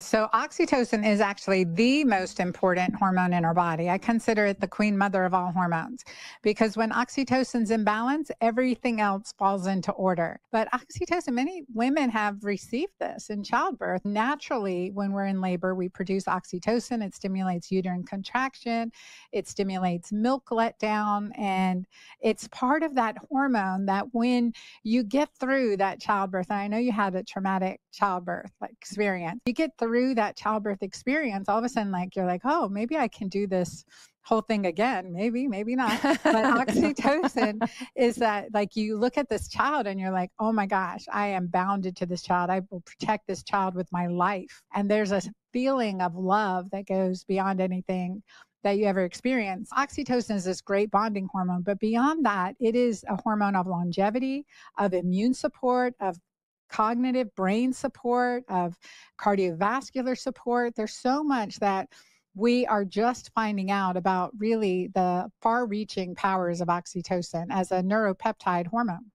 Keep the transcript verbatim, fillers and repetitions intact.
So oxytocin is actually the most important hormone in our body. I consider it the queen mother of all hormones because when oxytocin's in balance, everything else falls into order. But oxytocin, many women have received this in childbirth. Naturally, when we're in labor, we produce oxytocin. It stimulates uterine contraction. It stimulates milk letdown. And it's part of that hormone that when you get through that childbirth, and I know you had a traumatic childbirth experience, you get through through that childbirth experience, all of a sudden, like, you're like, oh, maybe I can do this whole thing again. Maybe, maybe not. But oxytocin is that, like, you look at this child and you're like, oh my gosh, I am bounded to this child. I will protect this child with my life. And there's a feeling of love that goes beyond anything that you ever experience. Oxytocin is this great bonding hormone, but beyond that, it is a hormone of longevity, of immune support, of cognitive brain support, of cardiovascular support. There's so much that we are just finding out about really the far-reaching powers of oxytocin as a neuropeptide hormone.